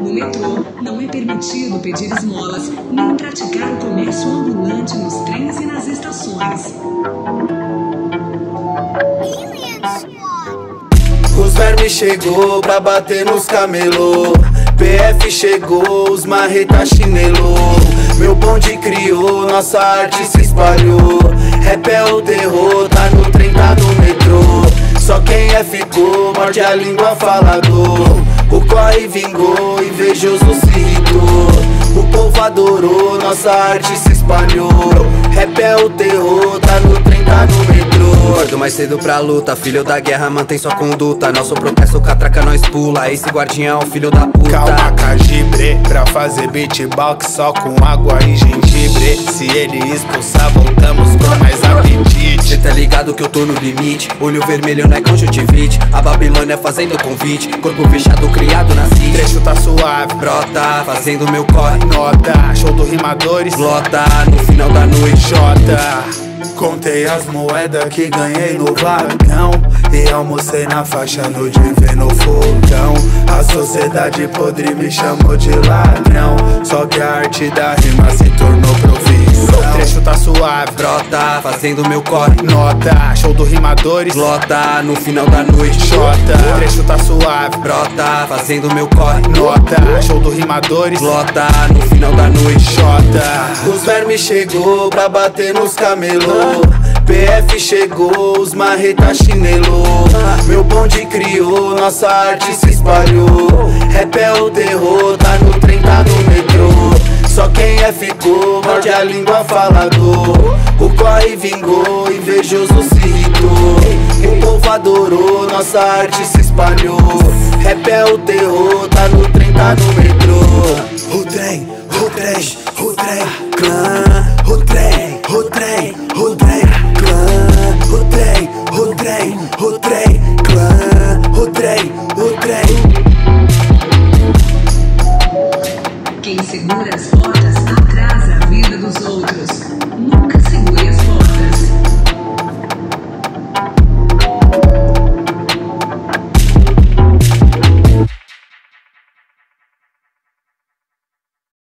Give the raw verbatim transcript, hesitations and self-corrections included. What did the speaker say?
No metrô, não é permitido pedir esmolas nem praticar o comércio ambulante nos trens e nas estações. Os vermes chegou pra bater nos camelô, P F chegou, os marreta chinelou. Meu bonde criou, nossa arte se espalhou. Rap é o terror, tá no trem, tá no metrô. Só quem é ficou, morde a língua falador. O corre vingou, invejoso se irritou. O povo adorou, nossa arte se espalhou. Rap é o terror, tá no trem, tá no metrô. Acordo mais cedo pra luta, filho da guerra, mantém sua conduta. Nosso protesto, catraca, nós pula, esse guardião, filho da puta. Calma, Kagibre, pra fazer beatbox só com água e gengibre. Se ele expulsar, voltamos com mais apetite. Cê tá ligado que eu tô no limite, olho vermelho não é conjuntivite. A Babilônia fazendo convite, corpo fechado criado na city. Trecho tá suave, brota, fazendo meu corre. Nota, show do rimadores, lota, no final da noite, jota. Contei as moedas que ganhei no vagão e almocei na faixa no divê no fogão. A sociedade podre me chamou de ladrão, só que a arte da rima se tornou profissão. O trecho tá suave, brota, fazendo meu corre. Nota, show do rimadores, lota, no final da noite, jota. O trecho tá suave, brota, fazendo meu corre. Nota, show do rimadores, lota, no final da noite, jota. Os vermes chegou pra bater nos camelô, P F chegou, os marreta chinelou. Meu bonde criou, nossa arte se espalhou. Rap é o terror, tá no trem, tá no metrô. Só quem é ficou, morde a língua falador. O corre vingou, invejoso se irritou. O povo adorou, nossa arte se espalhou. Rap é o terror, tá no trem, tá no metrô. O trem, o trem, o trem, clã.